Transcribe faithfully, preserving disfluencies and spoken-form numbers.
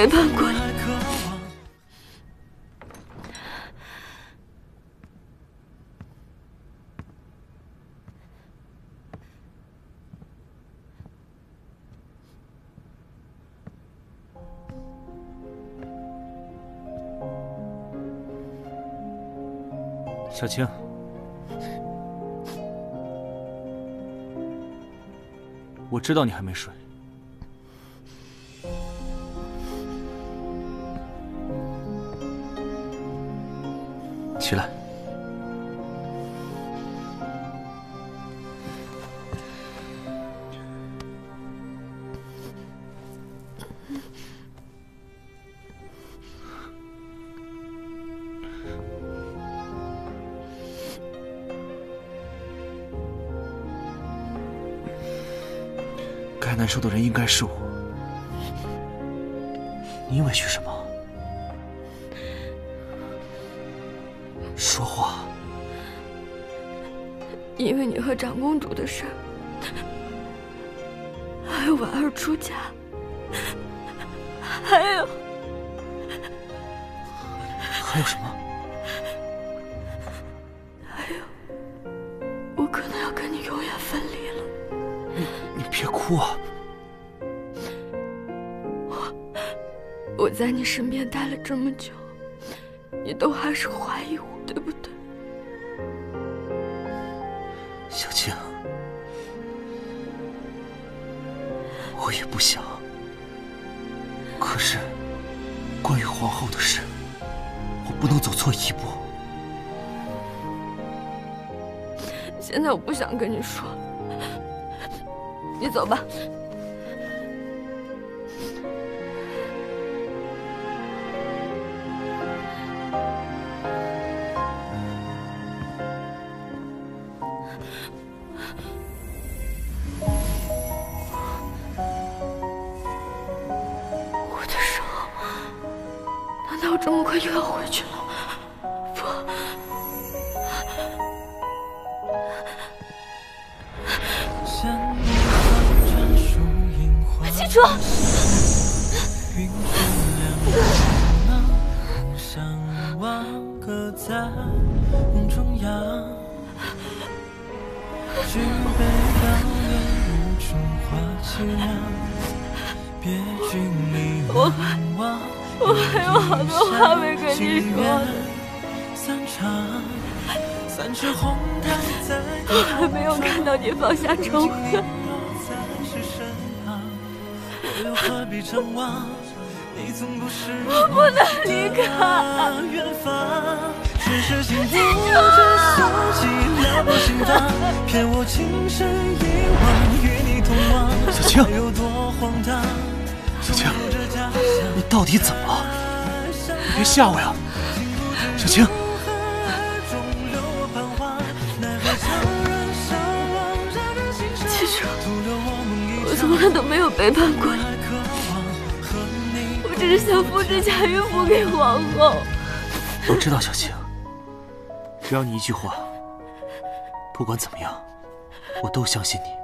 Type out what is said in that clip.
背叛过你。小青。 我知道你还没睡，起来。该难受的人应该是我，你委屈什么？说话。因为你和长公主的事儿，还有婉儿出嫁，还有还有什么？还有，我可能要跟你永远分离了。你你别哭啊！ 我在你身边待了这么久，你都还是怀疑我，对不对？小青，我也不想。可是，关于皇后的事，我不能走错一步。现在我不想跟你说，你走吧。 这么快又要回去了？不，记住！我。 我还有好多话没跟你说呢，我还没有看到你放下仇恨。我不能离开。小青，小青。 你到底怎么了？你别吓我呀，小青！其实我从来都没有背叛过你，我只是想复制贾玉服给皇后。我知道，小青，只要你一句话，不管怎么样，我都相信你。